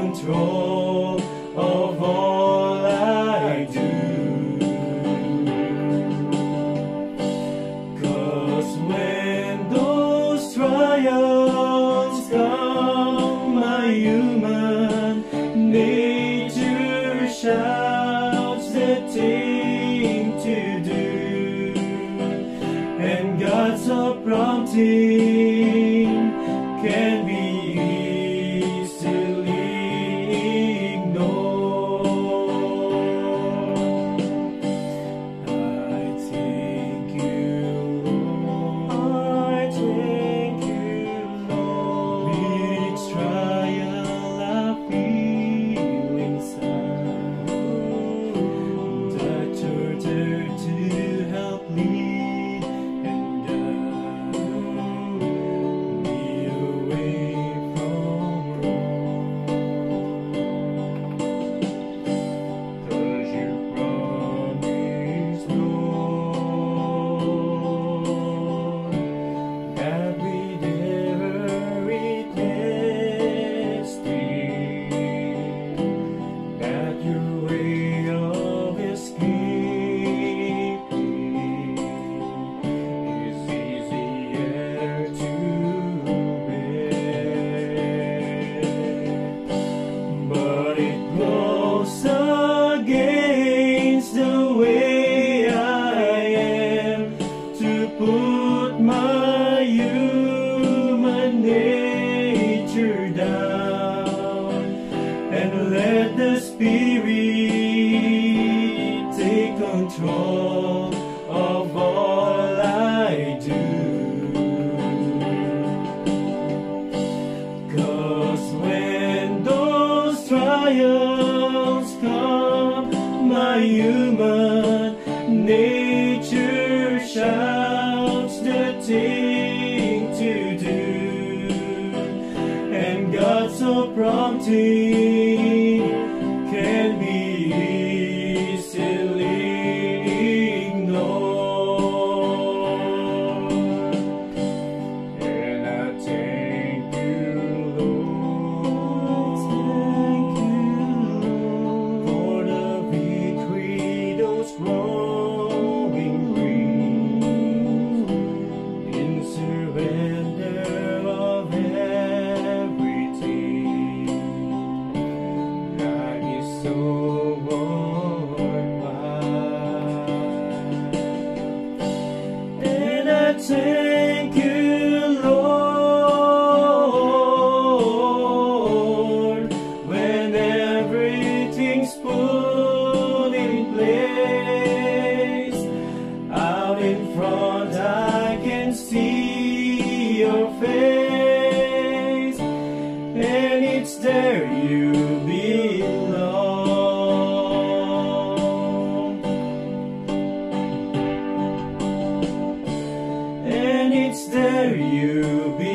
control of all I do. 'Cause when those trials come, my human nature shouts the thing to do, and God's so prompting can be Spirit, take control of all I do. 'Cause when those trials come, my human nature shouts the thing to do, and God's so prompting can be easily ignored. And I thank you, Lord, for the victory those growing green in surrender of thank you, Lord, when everything's put in place. Out in front I can see your face, and it's there you belong. It's there you be.